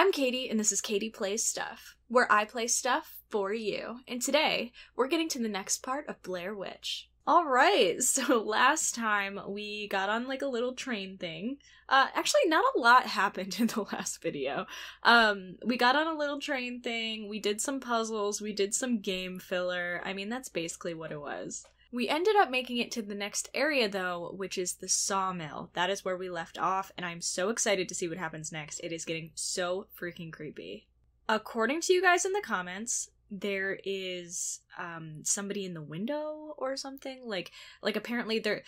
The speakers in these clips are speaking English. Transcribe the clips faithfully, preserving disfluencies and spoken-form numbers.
I'm Katie, and this is Katie Plays Stuff, where I play stuff for you. And today, we're getting to the next part of Blair Witch. Alright, so last time we got on like a little train thing. Uh, actually, not a lot happened in the last video. Um, we got on a little train thing, we did some puzzles, we did some game filler. I mean, that's basically what it was. We ended up making it to the next area, though, which is the sawmill. That is where we left off, and I'm so excited to see what happens next. It is getting so freaking creepy. According to you guys in the comments, there is um, somebody in the window or something. Like, like apparently there...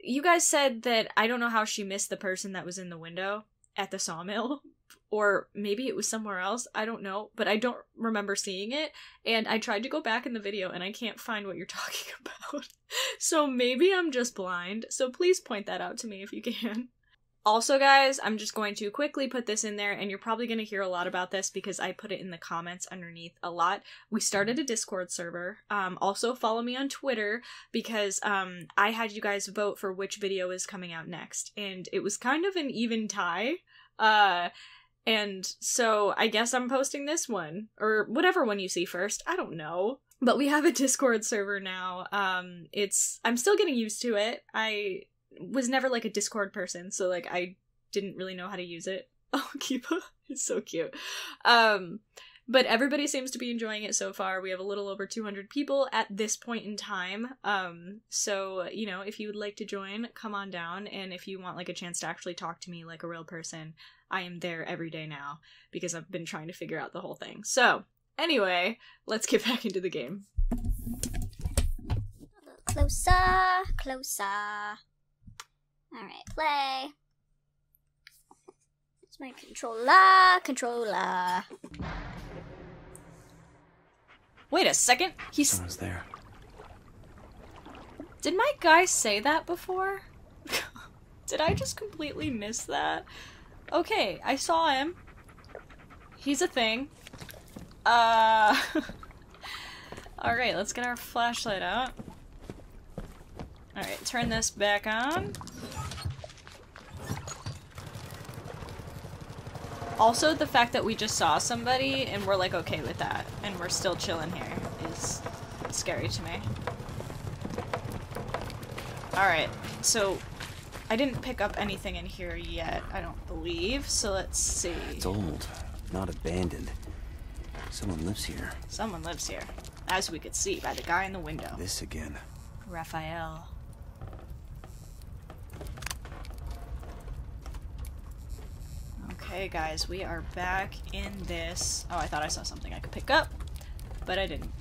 You guys said that I don't know how she missed the person that was in the window at the sawmill. Or maybe it was somewhere else, I don't know, but I don't remember seeing it, and I tried to go back in the video and I can't find what you're talking about. So maybe I'm just blind, so please point that out to me if you can. Also guys, I'm just going to quickly put this in there, and you're probably going to hear a lot about this because I put it in the comments underneath a lot. We started a Discord server. Um, also follow me on Twitter because um, I had you guys vote for which video is coming out next, and it was kind of an even tie. Uh... And so I guess I'm posting this one, or whatever one you see first, I don't know. But we have a Discord server now. Um, it's, I'm still getting used to it. I was never like a Discord person, so like I didn't really know how to use it. Oh, Kiba, it's so cute. Um, but everybody seems to be enjoying it so far. We have a little over two hundred people at this point in time. Um, so, you know, if you would like to join, come on down. And if you want like a chance to actually talk to me like a real person, I am there every day now because I've been trying to figure out the whole thing. So anyway, let's get back into the game. Closer, closer. All right, play. It's my controller, controller. Wait a second, he's- Someone's there. Did my guy say that before? Did I just completely miss that? Okay, I saw him. He's a thing. Uh... Alright, let's get our flashlight out. Alright, turn this back on. Also, the fact that we just saw somebody and we're like okay with that, and we're still chilling here, is scary to me. Alright, so... I didn't pick up anything in here yet, I don't believe, so let's see. It's old, not abandoned. Someone lives here. Someone lives here, as we could see by the guy in the window. This again. Raphael. Okay guys, we are back in this. Oh, I thought I saw something I could pick up, but I didn't.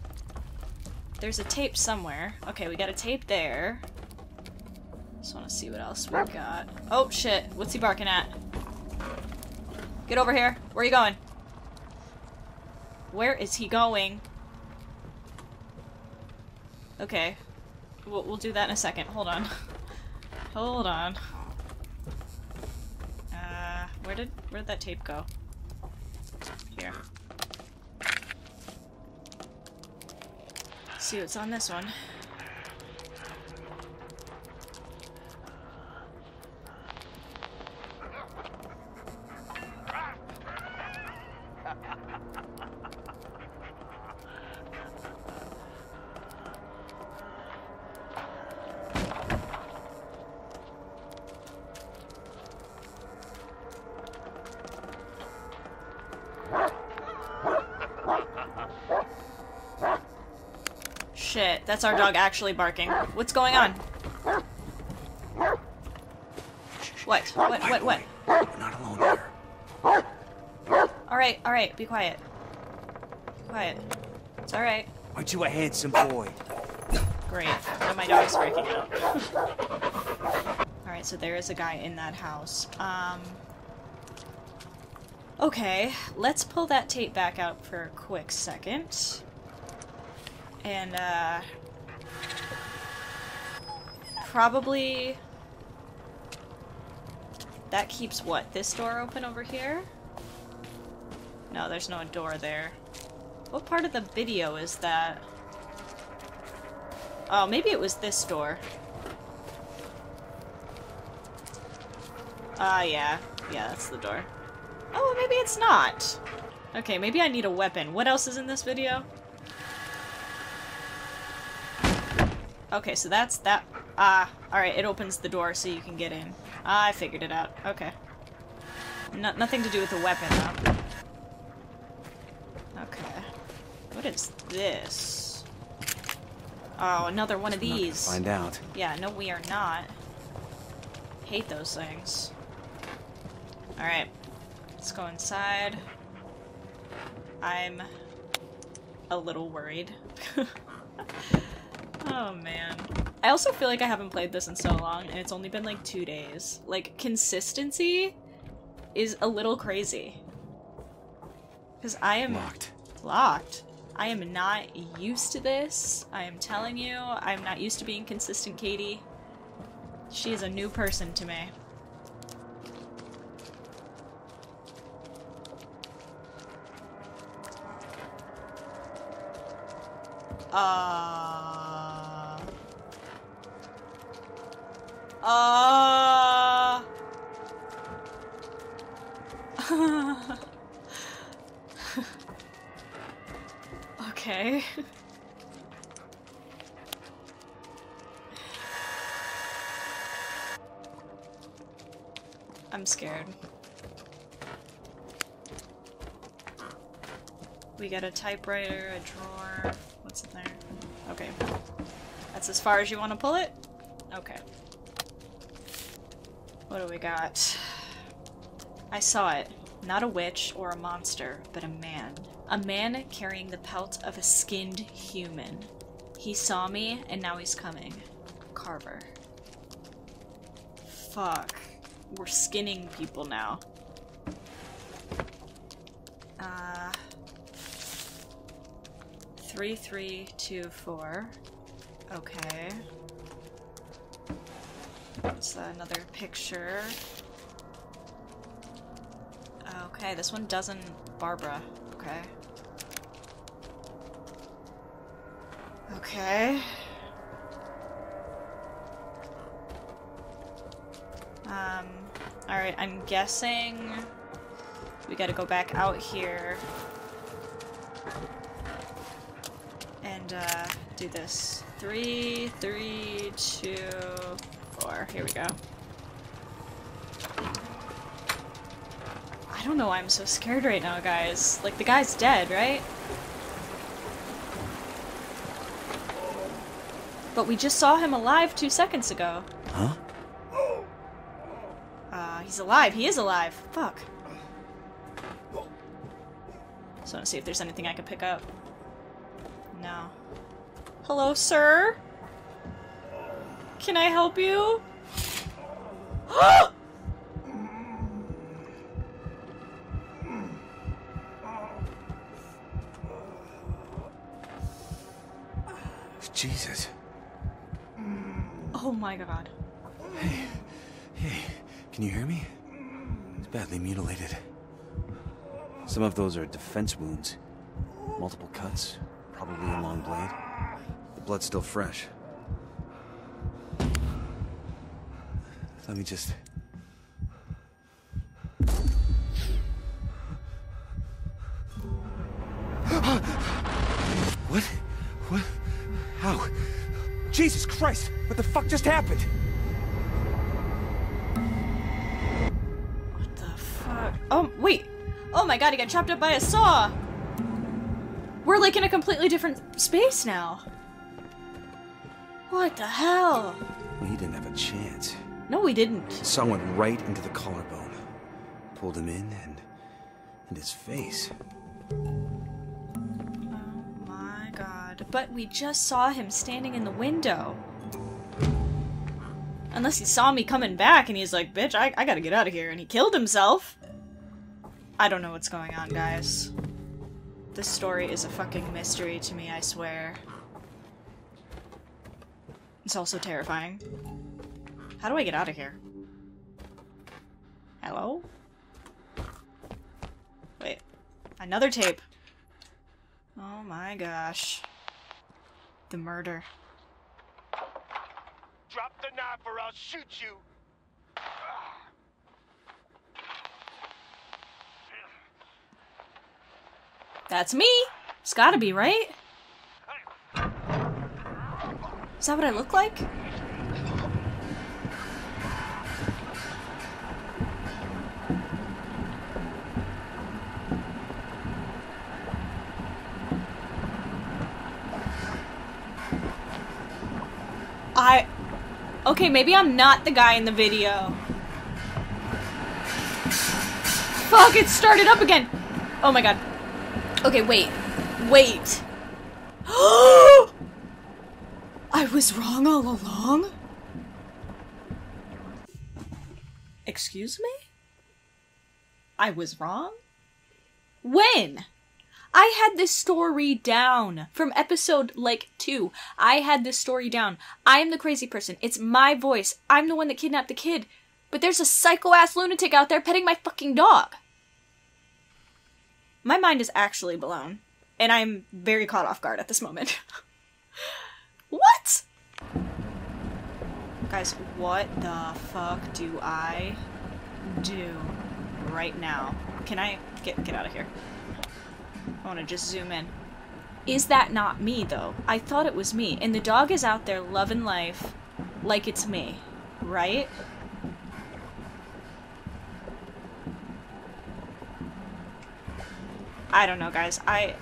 There's a tape somewhere. Okay, we got a tape there. Just want to see what else we got. Oh, shit. What's he barking at? Get over here. Where are you going? Where is he going? Okay. We'll, we'll do that in a second. Hold on. Hold on. Uh, where did, where did that tape go? Here. Let's see what's on this one. Shit, that's our dog actually barking. What's going on? What? What? What? What? We're not alone here. Alright, alright, be quiet. Be quiet. It's alright. Aren't you a handsome boy? Great. Now my dog's freaking out. Alright, so there is a guy in that house. Um. Okay, let's pull that tape back out for a quick second. And, uh, probably, that keeps what? This door open over here? No, there's no door there. What part of the video is that? Oh, maybe it was this door. Ah, uh, yeah. Yeah, that's the door. Oh, maybe it's not. Okay, maybe I need a weapon. What else is in this video? Okay, so that's that. Ah, alright, it opens the door so you can get in. Ah, I figured it out. Okay. No, nothing to do with the weapon, though. Okay. What is this? Oh, another one of these. Find out. Yeah, no, we are not. Hate those things. Alright. Let's go inside. I'm a little worried. Oh, man. I also feel like I haven't played this in so long, and it's only been like two days. Like, consistency is a little crazy. Because I am locked. Locked. I am not used to this. I am telling you, I'm not used to being consistent, Katie. She is a new person to me. Uh... Uh... Okay. I'm scared. We got a typewriter, a drawer... What's in there? Okay. That's as far as you want to pull it? Okay. What do we got? I saw it. Not a witch or a monster, but a man. A man carrying the pelt of a skinned human. He saw me, and now he's coming. Carver. Fuck. We're skinning people now. Uh... Three, three, two, four. Okay. That's another picture. Okay, this one doesn't... Barbara. Okay. Okay. Um, alright, I'm guessing we gotta go back out here. And, uh, do this. Three, three, two, four. Here we go. I don't know why I'm so scared right now, guys. Like, the guy's dead, right? But we just saw him alive two seconds ago. Huh? Uh, he's alive. He is alive. Fuck. Just want to see if there's anything I can pick up. No. Hello, sir? Can I help you? Jesus. Oh my god. Hey. Hey. Can you hear me? It's badly mutilated. Some of those are defense wounds. Multiple cuts. Probably a long blade. The blood's still fresh. Let me just... What? What? How? Jesus Christ! What the fuck just happened? What the fuck? Oh, wait! Oh my god, he got chopped up by a saw! We're, like, in a completely different space now. What the hell? Well, he didn't have a chance. No, we didn't. The saw went right into the collarbone. Pulled him in and... and his face. Oh my god. But we just saw him standing in the window. Unless he saw me coming back and he's like, bitch, I, I gotta get out of here. And he killed himself. I don't know what's going on, guys. This story is a fucking mystery to me, I swear. It's also terrifying. How do I get out of here? Hello? Wait. Another tape! Oh my gosh. The murder. Drop the knife or I'll shoot you! That's me! It's gotta be, right? Is that what I look like? I... Okay, maybe I'm not the guy in the video. Fuck, it started up again! Oh my god. Okay, wait. Wait. I was wrong all along? Excuse me? I was wrong? When? I had this story down from episode, like, two. I had this story down. I'm the crazy person. It's my voice. I'm the one that kidnapped the kid. But there's a psycho-ass lunatic out there petting my fucking dog. My mind is actually blown. And I'm very caught off guard at this moment. What? Guys, what the fuck do I do right now? Can I get get out of here? I want to just zoom in. Is that not me, though? I thought it was me. And the dog is out there loving life like it's me, right? I don't know, guys. I...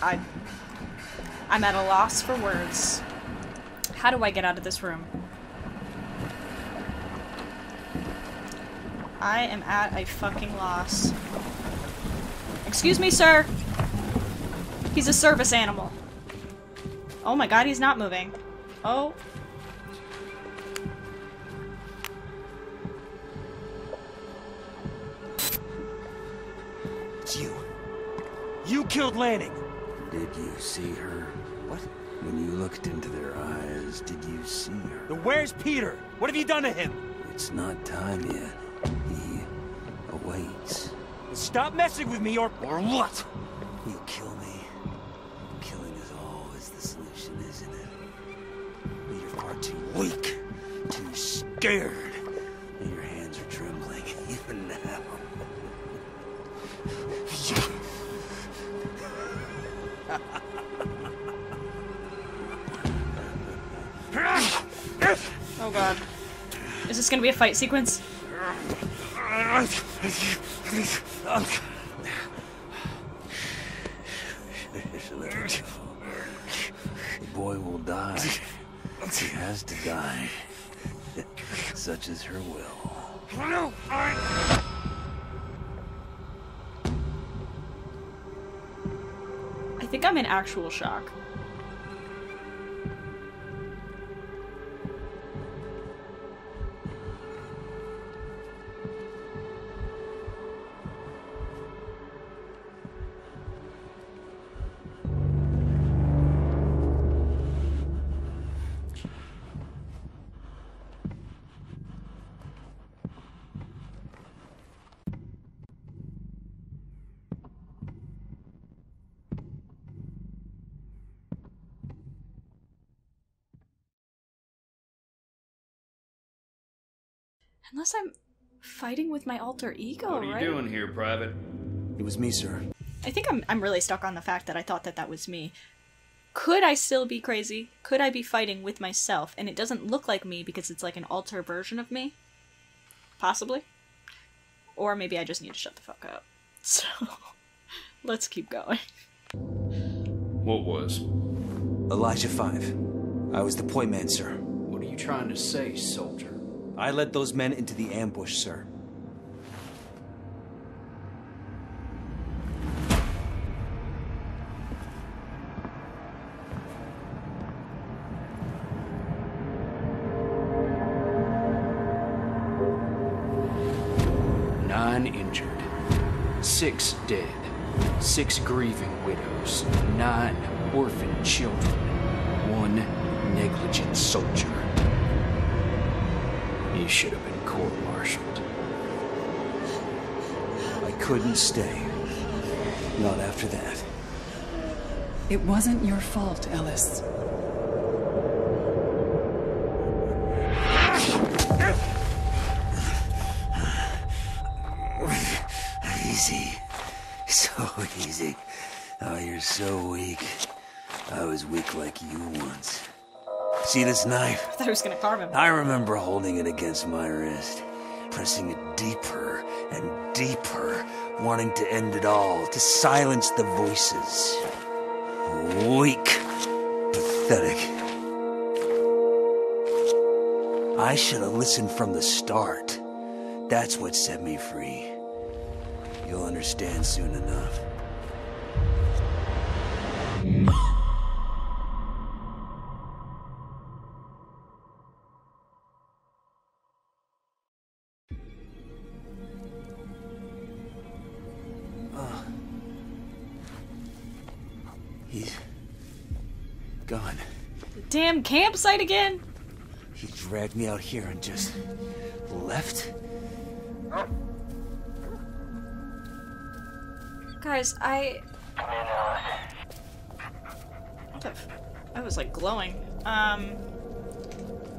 I... I'm at a loss for words. How do I get out of this room? I am at a fucking loss. Excuse me, sir! He's a service animal. Oh my god, he's not moving. Oh. It's you. You killed Lanning! Did you see her? What? When you looked into their eyes, did you see her? Then where's Peter? What have you done to him? It's not time yet. He awaits. Stop messing with me or- Or what? You kill me. Killing is always the solution, isn't it? You're far too weak. Too scared. And your hands are trembling even now. Oh god. Is this gonna be a fight sequence? The boy will die. He has to die. Such is her will. I think I'm in actual shock. Unless I'm fighting with my alter ego, right? What are you doing here, Private? It was me, sir. I think I'm, I'm really stuck on the fact that I thought that that was me. Could I still be crazy? Could I be fighting with myself? And it doesn't look like me because it's like an alter version of me? Possibly. Or maybe I just need to shut the fuck up. So, let's keep going. What was? Elijah five. I was the point man, sir. What are you trying to say, soldier? I led those men into the ambush, sir. Nine injured, six dead, six grieving widows, nine orphan children, one negligent soldier. You should have been court-martialed. I couldn't stay. Not after that. It wasn't your fault, Ellis. Easy. So easy. Oh, you're so weak. I was weak like you once. See this knife? I thought I was gonna carve him. I remember holding it against my wrist, pressing it deeper and deeper, wanting to end it all, to silence the voices. Weak. Pathetic. I should have listened from the start. That's what set me free. You'll understand soon enough. Uh, he's gone. Damn campsite again? He dragged me out here and just left? Guys, I... Come in, Alice. What the f- I was like glowing. Um...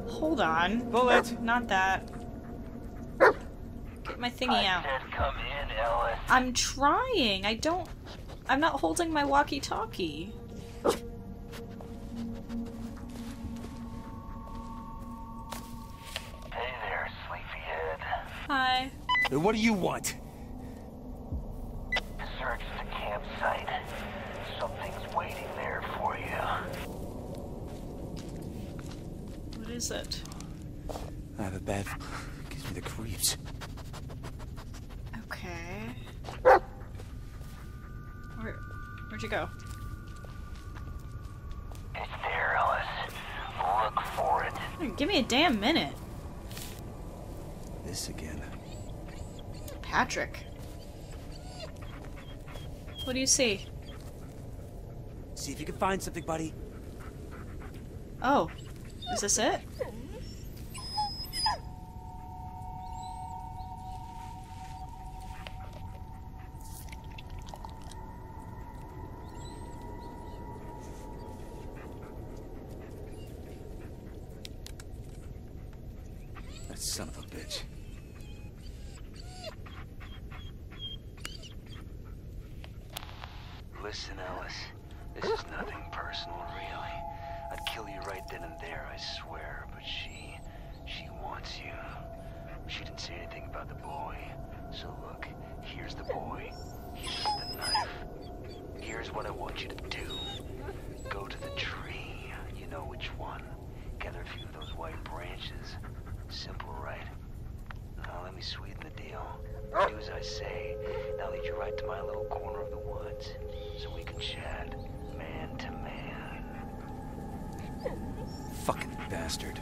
Hold on. Bullet, not that. Get my thingy I out. Said come in, Alice. I'm trying. I don't... I'm not holding my walkie-talkie. Hey there, sleepyhead. Hi. Hey, what do you want? Search the campsite. Something's waiting there for you. What is it? I have a bad... It gives me the creeps. Okay. Where... Where'd you go? It's there, Ellis. Look for it. Give me a damn minute. This again. Patrick. What do you see? See if you can find something, buddy. Oh. Is this it? That son of a bitch. Listen, Alice, this is nothing personal, really. I'd kill you right then and there, I swear, but she... she wants you. She didn't say anything about the boy. So look, here's the boy. Here's the knife. Here's what I want you to do. Go to the tree. You know which one. Gather a few of those white branches. Simple, right? Now let me sweeten the deal. Do as I say, and I'll lead you right to my little corner of the woods. So we can chat, man to man. Fucking bastard.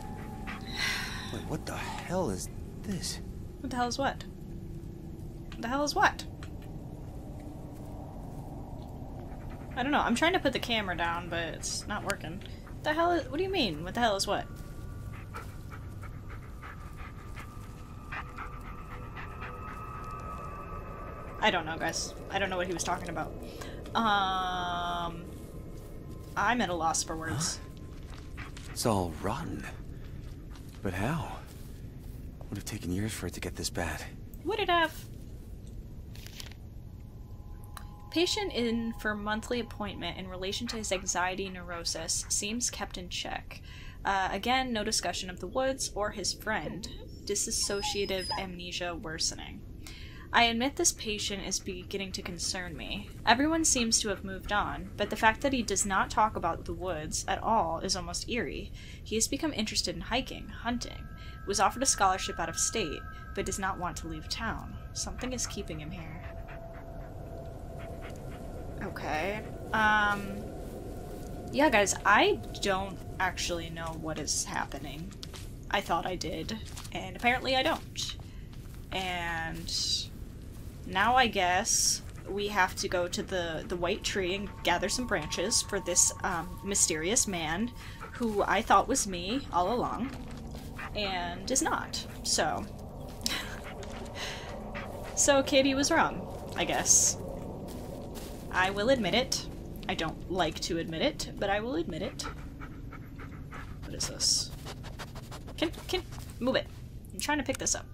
Wait, what the hell is this? What the hell is what? What the hell is what? I don't know, I'm trying to put the camera down, but it's not working. What the hell is- what do you mean, what the hell is what? I don't know, guys. I don't know what he was talking about. Um... I'm at a loss for words. Huh? It's all rotten. But how? Would have taken years for it to get this bad. Would it have? Patient in for monthly appointment in relation to his anxiety neurosis seems kept in check. Uh, again, no discussion of the woods or his friend. Dissociative amnesia worsening. I admit this patient is beginning to concern me. Everyone seems to have moved on, but the fact that he does not talk about the woods at all is almost eerie. He has become interested in hiking, hunting, was offered a scholarship out of state, but does not want to leave town. Something is keeping him here. Okay. Um, yeah, guys, I don't actually know what is happening. I thought I did, and apparently I don't. And... now I guess we have to go to the, the white tree and gather some branches for this um, mysterious man who I thought was me all along and is not. So, so Katie was wrong, I guess. I will admit it. I don't like to admit it, but I will admit it. What is this? Can, can, move it. I'm trying to pick this up.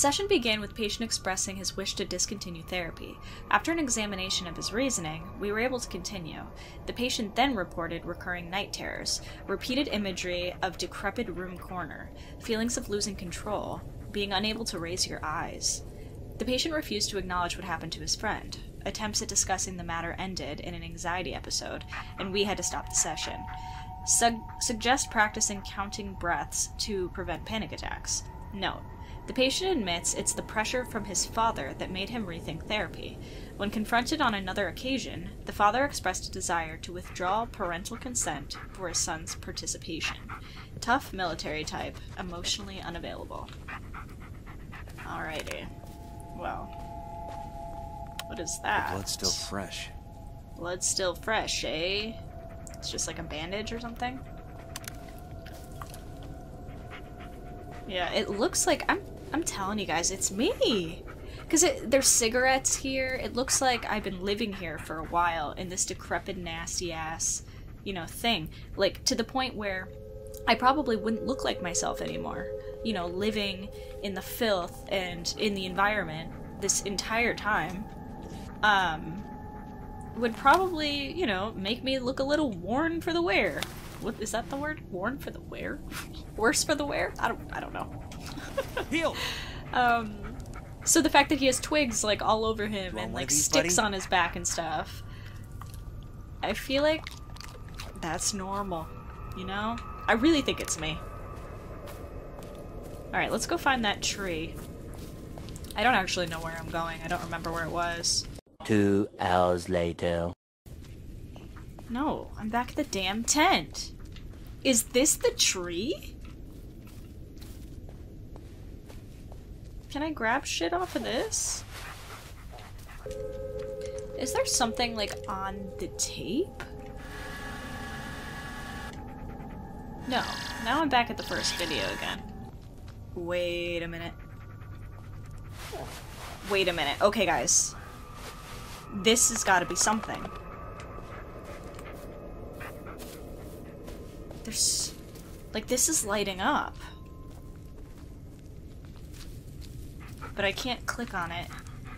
Session began with patient expressing his wish to discontinue therapy. After an examination of his reasoning, we were able to continue. The patient then reported recurring night terrors, repeated imagery of decrepit room corner, feelings of losing control, being unable to raise your eyes. The patient refused to acknowledge what happened to his friend. Attempts at discussing the matter ended in an anxiety episode, and we had to stop the session. Sug- suggest practicing counting breaths to prevent panic attacks. Note. The patient admits it's the pressure from his father that made him rethink therapy. When confronted on another occasion, the father expressed a desire to withdraw parental consent for his son's participation. Tough military type, emotionally unavailable. Alrighty. Well. What is that? The blood's still fresh. Blood's still fresh, eh? It's just like a bandage or something? Yeah, it looks like... I'm I'm telling you guys, it's me! Because there's cigarettes here. It looks like I've been living here for a while in this decrepit, nasty-ass, you know, thing. Like, to the point where I probably wouldn't look like myself anymore. You know, living in the filth and in the environment this entire time um, would probably, you know, make me look a little worn for the wear. What is that the word? Worn for the wear? Worse for the wear? I don't I don't know. Deal. Um so the fact that he has twigs like all over him and like sticks on his back and stuff. I feel like that's normal, you know? I really think it's me. All right, let's go find that tree. I don't actually know where I'm going. I don't remember where it was. Two hours later. No, I'm back at the damn tent. Is this the tree? Can I grab shit off of this? Is there something, like, on the tape? No. Now I'm back at the first video again. Wait a minute. Wait a minute. Okay, guys. This has got to be something. There's... Like, this is lighting up. But I can't click on it.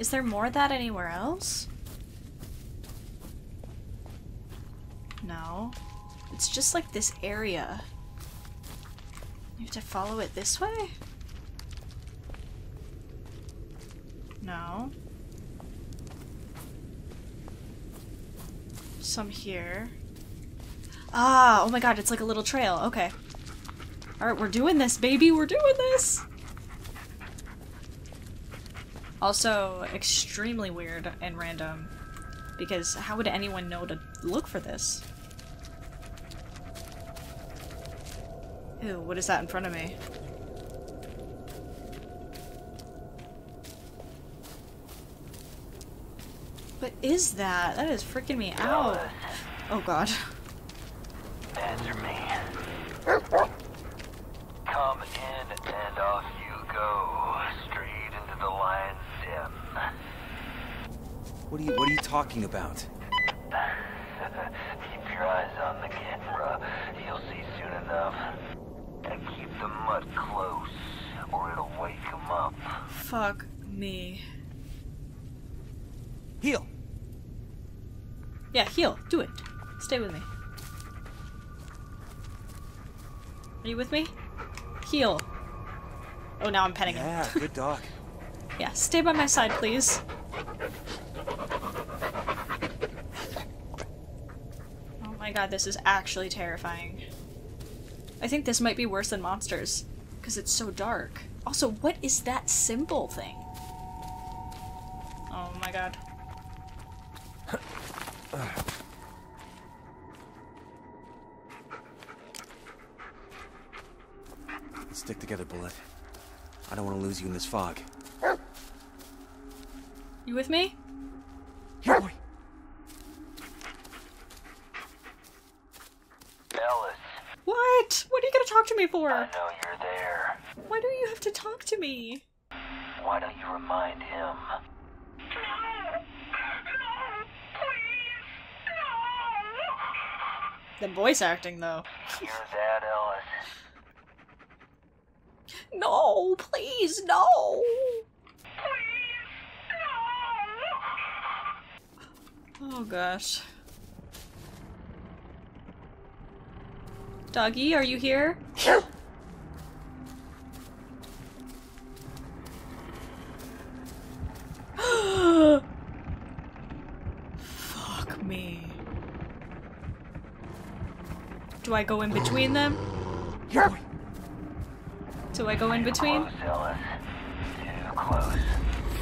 Is there more of that anywhere else? No. It's just like this area. You have to follow it this way? No. Some here. Ah, oh my god, it's like a little trail. Okay. Alright, we're doing this, baby! We're doing this! Also, extremely weird and random, because how would anyone know to look for this? Ew, what is that in front of me? What is that? That is freaking me out. Oh god. Answer me. Come in and off you go, straight into the lion's den. What are you what are you talking about? Keep your eyes on the camera. You'll see soon enough. And keep the mud close, or it'll wake him up. Fuck me. Heal. Yeah, heal. Do it. Stay with me. Are you with me? Heal. Oh, now I'm petting yeah, him. Yeah, good dog. Yeah, stay by my side, please. Oh my god, this is actually terrifying. I think this might be worse than monsters, because it's so dark. Also, what is that symbol thing? Oh my god. Stick together, Bullet. I don't want to lose you in this fog. You with me? Yeah, boy. Alice. What? What are you gonna talk to me for? I know you're there. Why do you have to talk to me? Why don't you remind him? No! No! Please! No! The voice acting, though. Hear that, Ellis? No, please, no! Oh gosh. Doggy, are you here? Fuck me. Do I go in between them? Do I go in between? Too close, Alice.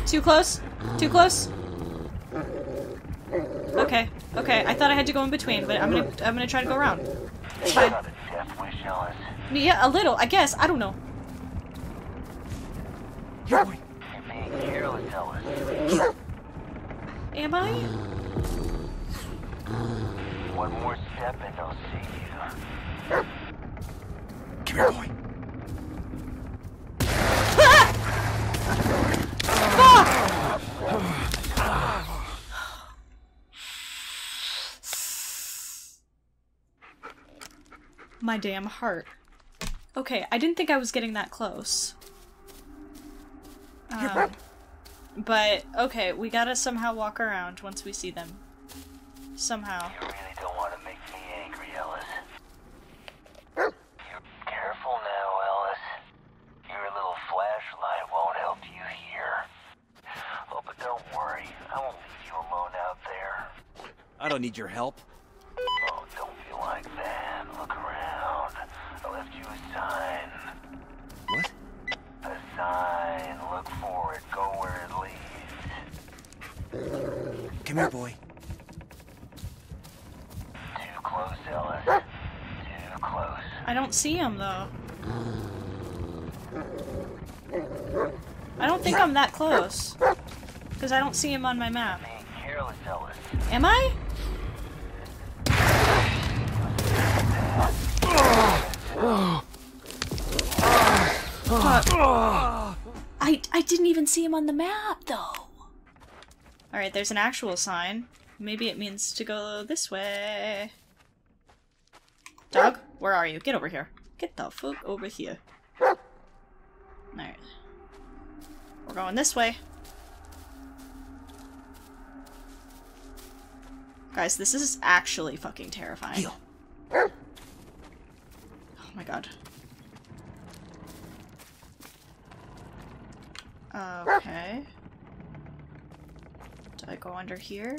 Too close? Too close? Okay, okay. I thought I had to go in between, but I'm gonna I'm gonna try to go around. It's fine. Yeah, a little, I guess. I don't know. Am I? One more step and I'll see you. Come here, boy. My damn heart. Okay, I didn't think I was getting that close. Um, but, okay, we gotta somehow walk around once we see them. Somehow. You really don't want to make me angry, Ellis. You're careful now, Ellis. Your little flashlight won't help you here. Oh, but don't worry. I won't leave you alone out there. I don't need your help. Oh, don't be like that. Look around. I left you a sign. What? A sign. Look for it. Go where it leads. Come here, boy. Too close, Ellis. Too close. I don't see him, though. I don't think I'm that close. Because I don't see him on my map. Being careless, Ellis. Am I? I, I didn't even see him on the map, though. Alright, there's an actual sign. Maybe it means to go this way. Dog, where are you? Get over here. Get the fuck over here. Alright. We're going this way. Guys, this is actually fucking terrifying. Oh my god. Okay. Do I go under here?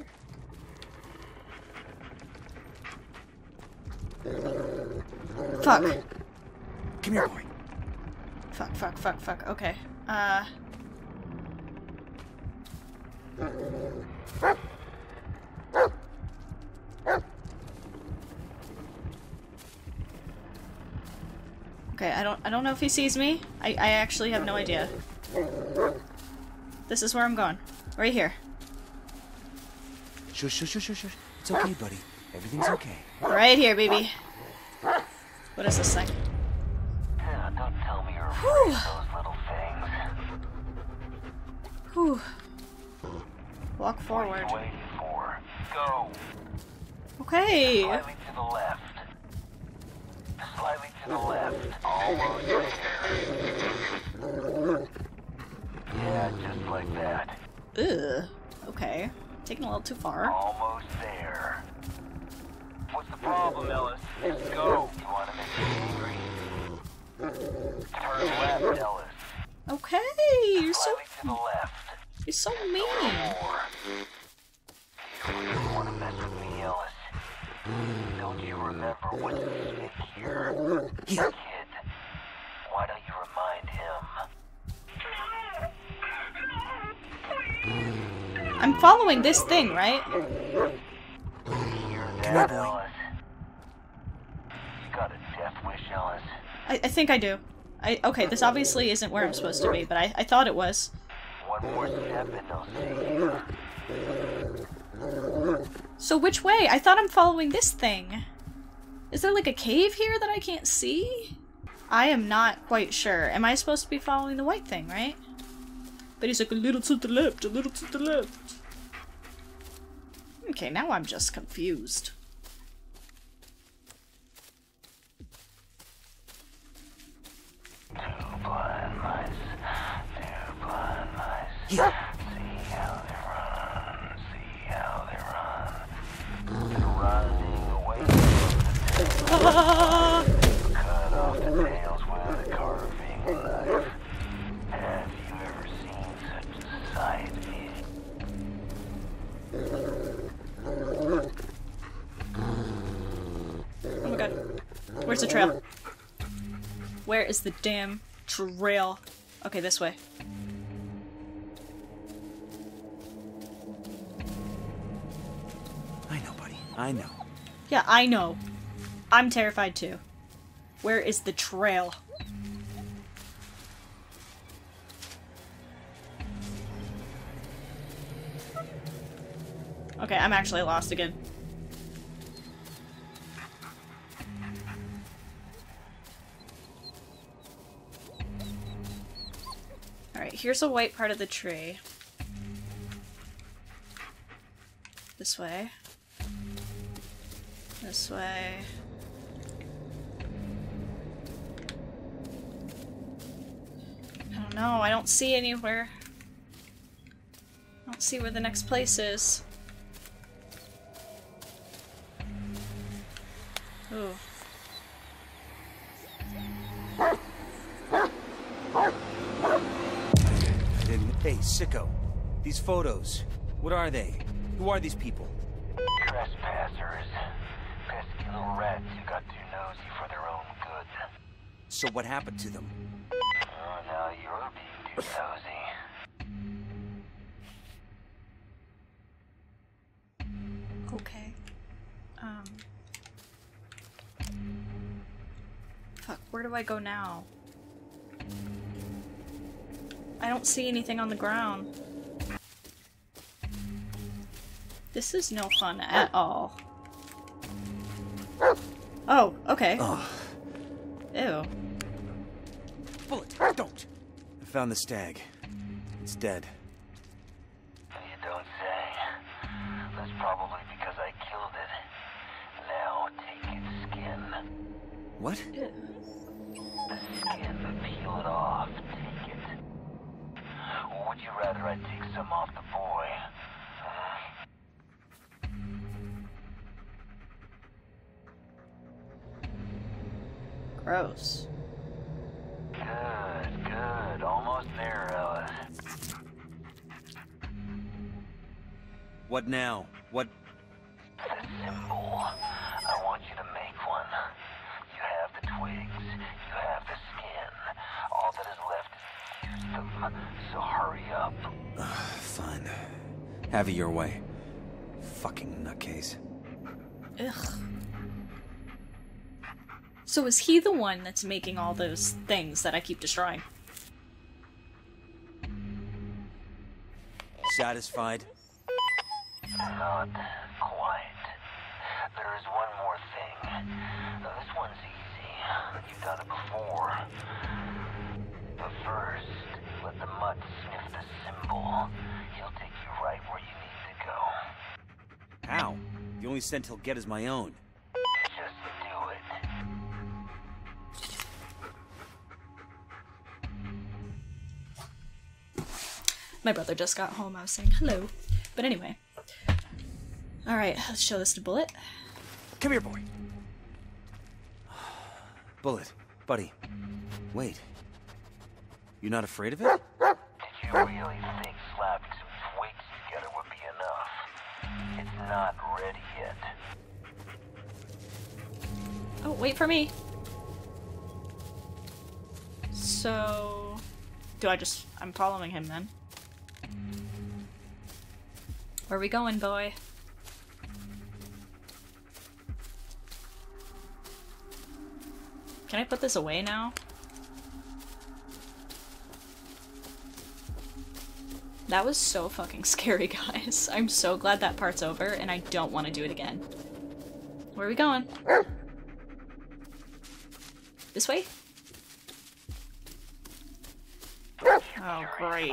Fuck. Come here, boy. Fuck, fuck, fuck, fuck. Okay. Uh. Okay, I don't I don't know if he sees me. I, I actually have no idea. This is where I'm going. Right here. Shush, shush, shush, shush. It's okay, buddy. Everything's okay. Right here, baby. What is this thing? Yeah, don't tell me you're afraid of those little things. Whew. Walk forward. What are you waiting for? Go. Okay. Slightly to the left. Slightly to the left. Almost there. Yeah, just like that. Ugh. Okay. Taking a little too far. Almost there. What's the problem, Ellis? Let's go. You want to make me angry? Turn left, Ellis. Okay. You're so. To the left. You're so mean. You really want to mess with me, Ellis? Don't you remember what's in here? Kid. Why don't you remind him? I'm following this thing, right? That, Ellis. You got a death wish, Ellis. I, I think I do. I okay, this obviously isn't where I'm supposed to be, but I, I thought it was. One more step and I'll see you. So which way? I thought I'm following this thing. Is there like a cave here that I can't see? I am not quite sure. Am I supposed to be following the white thing, right? But he's like, a little to the left, a little to the left. Okay, now I'm just confused. Two blind mice, two blind mice. Yeah. See how they run, see how they run. Ah! Cut off the tails with a carving knife. Have you ever seen such a sight? Oh my god. Where's the trail? Where is the damn trail? Okay, this way. I know, buddy. I know. Yeah, I know. I'm terrified too. Where is the trail? Okay, I'm actually lost again. Alright, here's a white part of the tree. This way. This way. I don't know, I don't see anywhere. I don't see where the next place is. Ooh. Hey, sicko. These photos. What are they? Who are these people? Trespassers. Pesky little rats who got too nosy for their own good. So what happened to them? Oh, now you're being too nosy. Okay. Um. Fuck, where do I go now? I don't see anything on the ground. This is no fun at all. Oh, okay. Ugh. Ew. Bullet, don't! I found the stag. It's dead. You don't say. That's probably because I killed it. Now take its skin. What? Ew. The skin, peel it off. Take it. Or would you rather I take some off the boy? Gross. Good, good. Almost there, Ellis. What now? What? The symbol. I want you to make one. You have the twigs. You have the skin. All that is left is use them. So hurry up. Uh, fine. Have it your way. Fucking nutcase. Ugh. So is he the one that's making all those things that I keep destroying? Satisfied? Not quite. There is one more thing. Now, this one's easy. You've done it before. But first, let the mutt sniff the symbol. He'll take you right where you need to go. How? The only scent he'll get is my own. My brother just got home, I was saying hello. But anyway. Alright, let's show this to Bullet. Come here, boy. Bullet, buddy. Wait. You're not afraid of it? Did you really think slapping some twigs together would be enough? It's not ready yet. Oh, wait for me. So... Do I just... I'm following him then. Where we going, boy? Can I put this away now? That was so fucking scary, guys. I'm so glad that part's over, and I don't want to do it again. Where are we going? This way? Oh, great.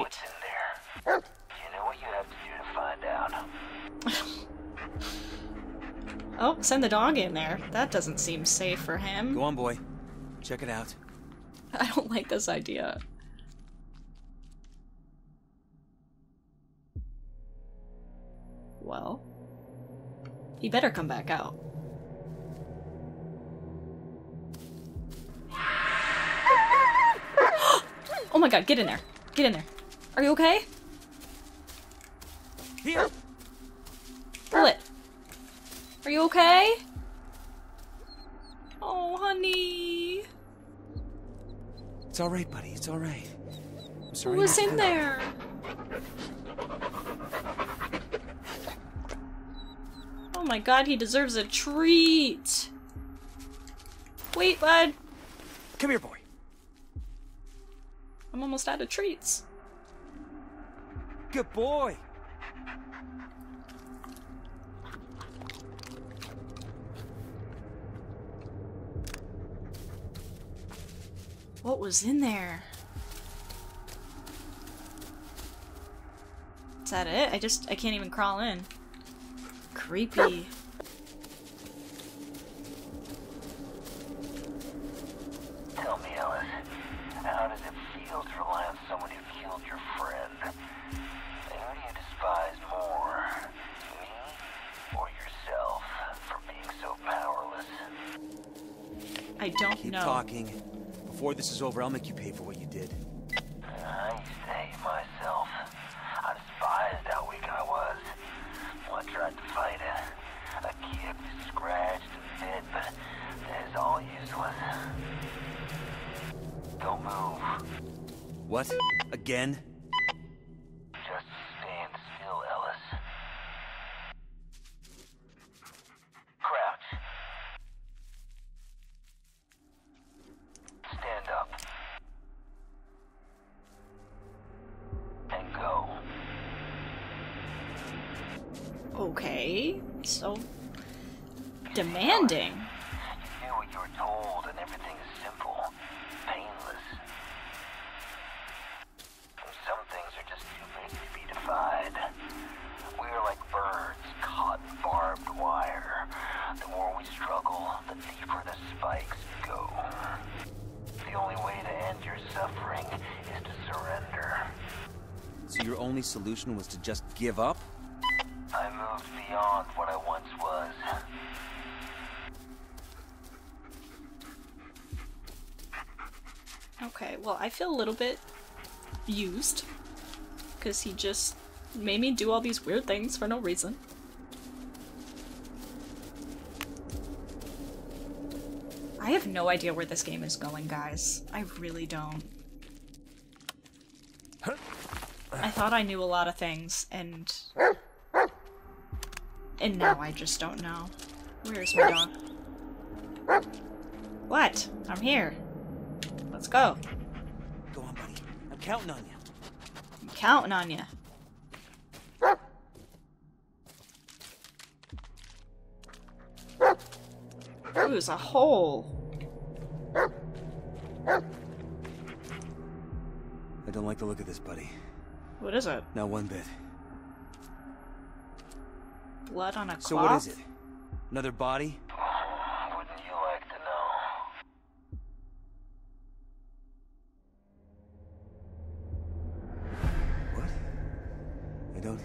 Oh, send the dog in there. That doesn't seem safe for him. Go on, boy. Check it out. I don't like this idea. Well, he better come back out. my god, get in there. Get in there. Are you okay? Here. Bullet. Are you okay? Oh, honey. It's alright, buddy. It's alright. I'm sorry. Who was in there? Oh my god, he deserves a treat. Wait, bud. Come here, boy. I'm almost out of treats. Good boy. What was in there? Is that it? I just, I can't even crawl in. Creepy. Tell me, Alice, how does it feel to rely on someone who killed your friend? And who do you despise more, me or yourself, for being so powerless? I don't know. Keep talking. Before this is over, I'll make you pay for what you did. I used to hate myself. I despised how weak I was. Well, I tried to fight it. I kicked, scratched, and bit, but it is all useless. Don't move. What? Again? Just stand still, Ellis. Crouch. Stand up. And go. Okay, so demanding. You do what you were told and everything is simple, painless. Some things are just too big to be defied. We are like birds caught in barbed wire. The more we struggle, the deeper the spikes go. The only way to end your suffering is to surrender. So your only solution was to just give up? I moved beyond what I once was. Okay, well, I feel a little bit used, because he just made me do all these weird things for no reason. I have no idea where this game is going, guys. I really don't. I thought I knew a lot of things, and... and now I just don't know. Where's my dog? What? I'm here. Let's go. Go on, buddy. I'm counting on you. I'm counting on you. Ooh, there's a hole. I don't like the look of this, buddy. What is it? Not one bit. Blood on a cloth? So what is it? Another body? Wouldn't you like to know? What? I don't...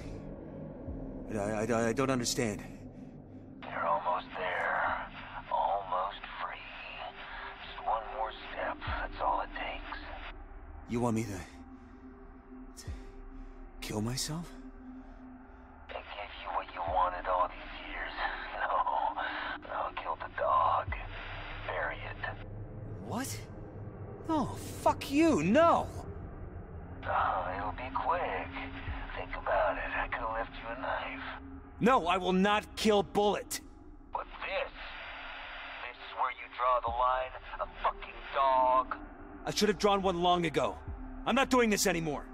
I, I, I don't understand. You're almost there. Almost free. Just one more step. That's all it takes. You want me to... to kill myself? Fuck you, no! Oh, it'll be quick. Think about it, I could've left you a knife. No, I will not kill Bullet! But this... this is where you draw the line, a fucking dog. I should've drawn one long ago. I'm not doing this anymore.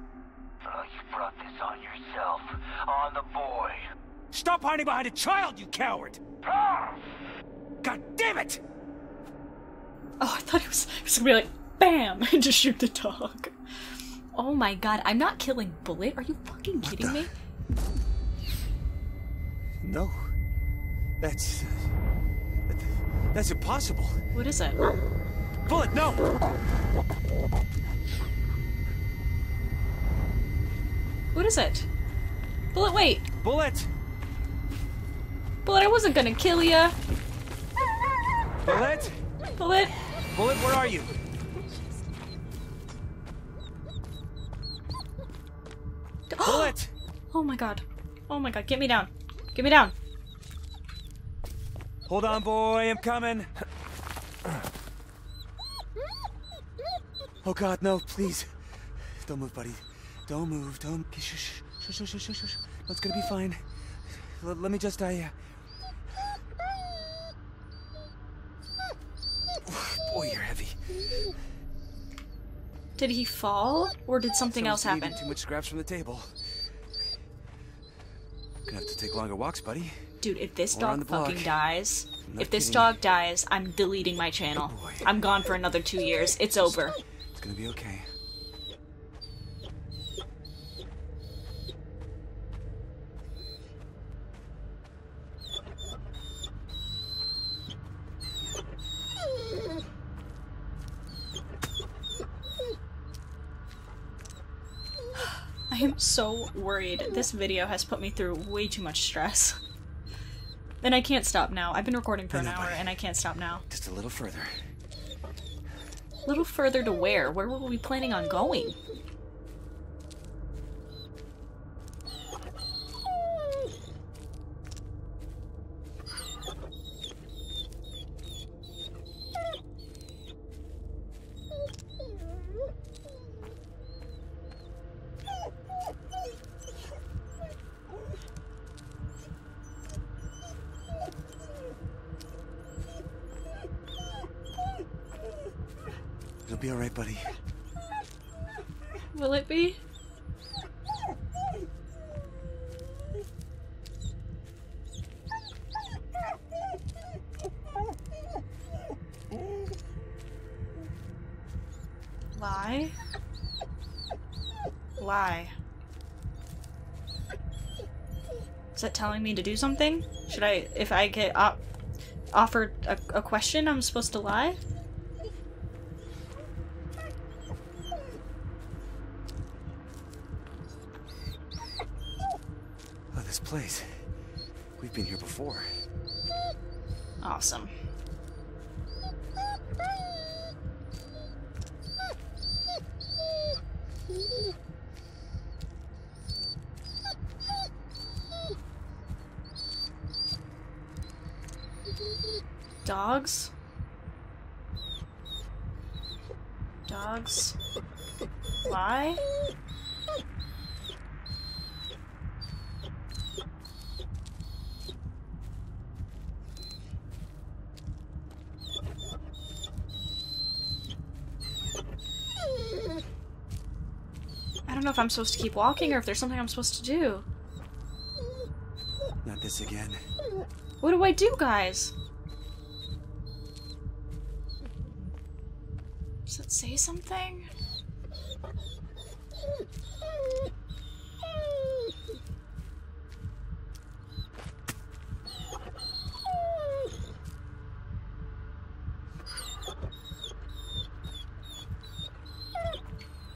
Oh, you brought this on yourself, on the boy. Stop hiding behind a child, you coward! Ah! God damn it! Oh, I thought it was, it was gonna be like... BAM! And just shoot the dog. Oh my god, I'm not killing Bullet. Are you fucking kidding the... me? No. That's... Uh, that's impossible. What is it? Bullet, no! What is it? Bullet, wait! Bullet! Bullet, I wasn't gonna kill ya! Bullet? Bullet? Bullet, where are you? Bullet! Oh my god. Oh my god, get me down. Get me down. Hold on, boy, I'm coming. Oh god, no, please. Don't move, buddy. Don't move, don't. Shush, shush, shush, shush, shush. No, it's gonna be fine. L let me just, uh. Boy, you're heavy. Did he fall, or did something Someone's else happen? Too much scraps from the table. Gonna have to take longer walks, buddy. Dude, if this More dog fucking block. dies, if this kidding. dog dies, I'm deleting my channel. Oh, I'm gone for another two years. It's over. It's gonna be okay. I am so worried. This video has put me through way too much stress. And I can't stop now. I've been recording for an hour and I can't stop now. Just a little further. A little further to where? Where were we planning on going? Be all right, buddy. Will it be? Lie? Lie. Is that telling me to do something? Should I, if I get op- offered a, a question, I'm supposed to lie? Place. We've been here before. Awesome. Dogs? Dogs? Why? I don't know if I'm supposed to keep walking or if there's something I'm supposed to do. Not this again. What do I do, guys? Does it say something?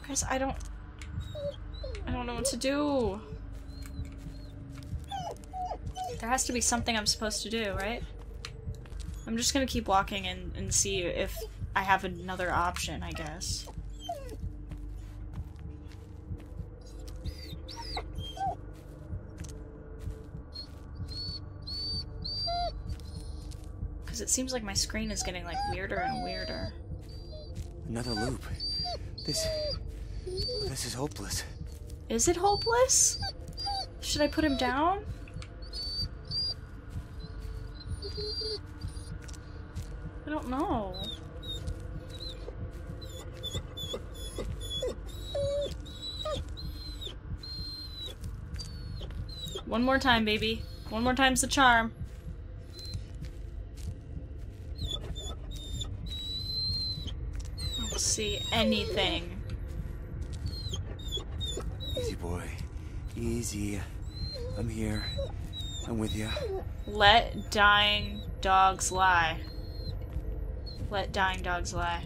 Guys, I don't... I don't know what to do. There has to be something I'm supposed to do, right? I'm just gonna keep walking and, and see if I have another option, I guess. Because it seems like my screen is getting like weirder and weirder. Another loop. This... This is hopeless. Is it hopeless? Should I put him down? I don't know. One more time, baby. One more time's the charm. I don't see anything. Boy, easy. I'm here. I'm with you. Let dying dogs lie. Let dying dogs lie.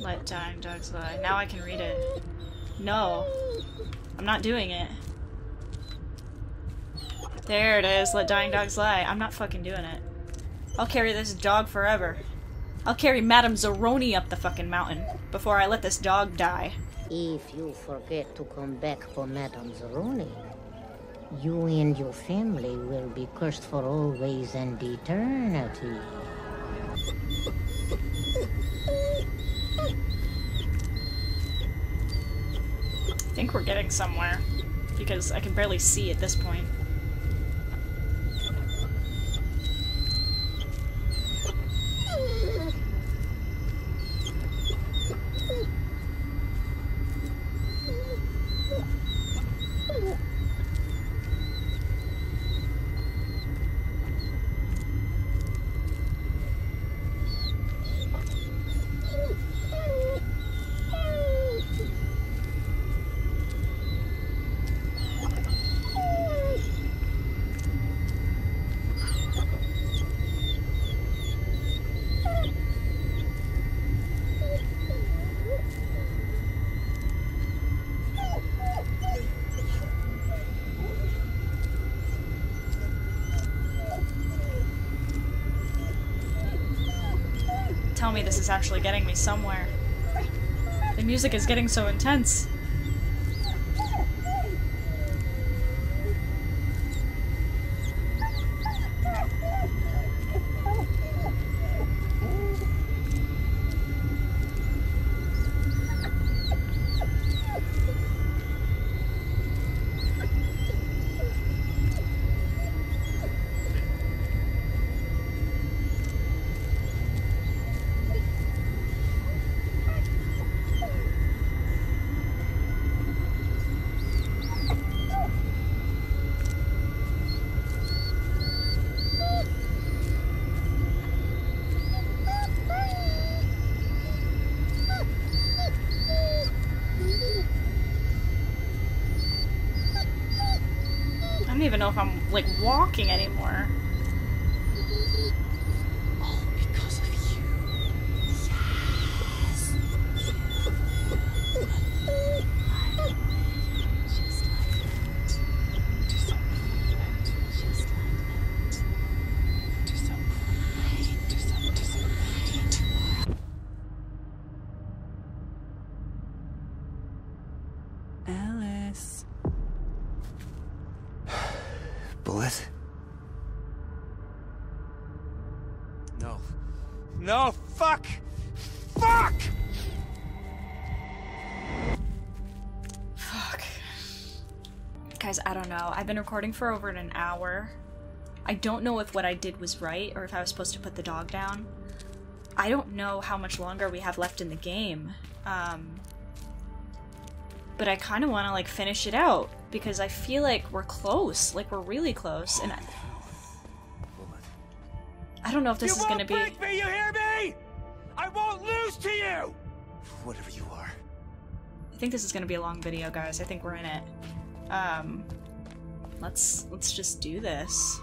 Let dying dogs lie. Now I can read it. No. I'm not doing it. There it is. Let dying dogs lie. I'm not fucking doing it. I'll carry this dog forever. I'll carry Madame Zaroni up the fucking mountain before I let this dog die. If you forget to come back for Madame Zaroni, you and your family will be cursed for always and eternity. I think we're getting somewhere, because I can barely see at this point. Tell me this is actually getting me somewhere. The music is getting so intense. I don't even know if I'm, like, walking anymore. All because of you. Yes. Alice. Bullet? No. No! Fuck! Fuck! Fuck. Guys, I don't know. I've been recording for over an hour. I don't know if what I did was right, or if I was supposed to put the dog down. I don't know how much longer we have left in the game. Um... But I kind of want to, like, finish it out. Because I feel like we're close, like we're really close, and I, I don't know if this is gonna be. You won't break me, you hear me? I won't lose to you. Whatever you are. I think this is gonna be a long video, guys. I think we're in it. Um, let's let's just do this.